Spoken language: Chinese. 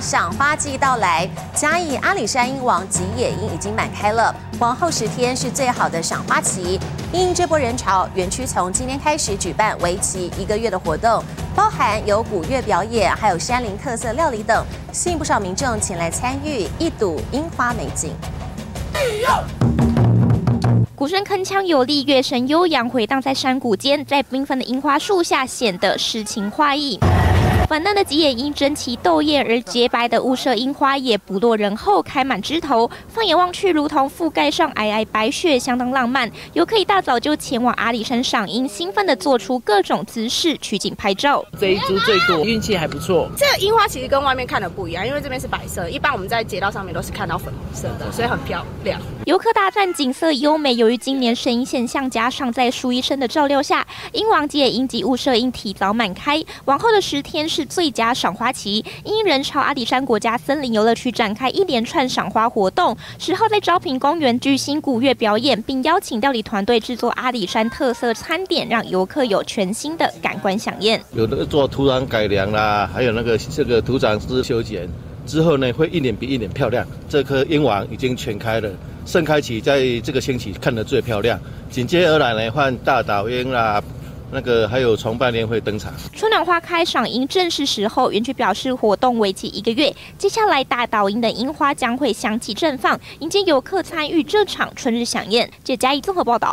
赏花季到来，嘉义阿里山鹰王及野鹰已经满开了，往后10天是最好的赏花期。因这波人潮，园区从今天开始举办为期1个月的活动，包含有古乐表演，还有山林特色料理等，吸引不少民众前来参与，一睹樱花美景。 鼓声铿锵有力，乐声悠扬，回荡在山谷间，在缤纷的樱花树下显得诗情画意。粉嫩的吉野樱争奇斗艳，而洁白的雾社樱花也不落人后，开满枝头。放眼望去，如同覆盖上皑皑白雪，相当浪漫。游客一大早就前往阿里山赏樱，兴奋地做出各种姿势取景拍照。这一株最多，运气还不错。这个樱花其实跟外面看的不一样，因为这边是白色，一般我们在街道上面都是看到粉红色的，所以很漂亮。 游客大赞景色优美，由于今年神鹰现象加上在树医生的照料下，鹰王及野鹰及雾社鹰提早满开。往后的10天是最佳赏花期，因人潮阿里山国家森林游乐区展开一连串赏花活动，10号在昭平公园巨星古乐表演，并邀请料理团队制作阿里山特色餐点，让游客有全新的感官饗宴。有那个做土壤改良啦，还有那个这个土壤之修剪。 之后呢，会一年比一年漂亮。这棵樱王已经全开了，盛开期在这个星期看得最漂亮。紧接而来呢，换大岛樱啦。 那个还有崇拜年会登场，春暖花开赏樱正是时候。园区表示，活动为期1个月，接下来大岛樱的樱花将会香气绽放，迎接游客参与这场春日飨宴。记者嘉义综合报道。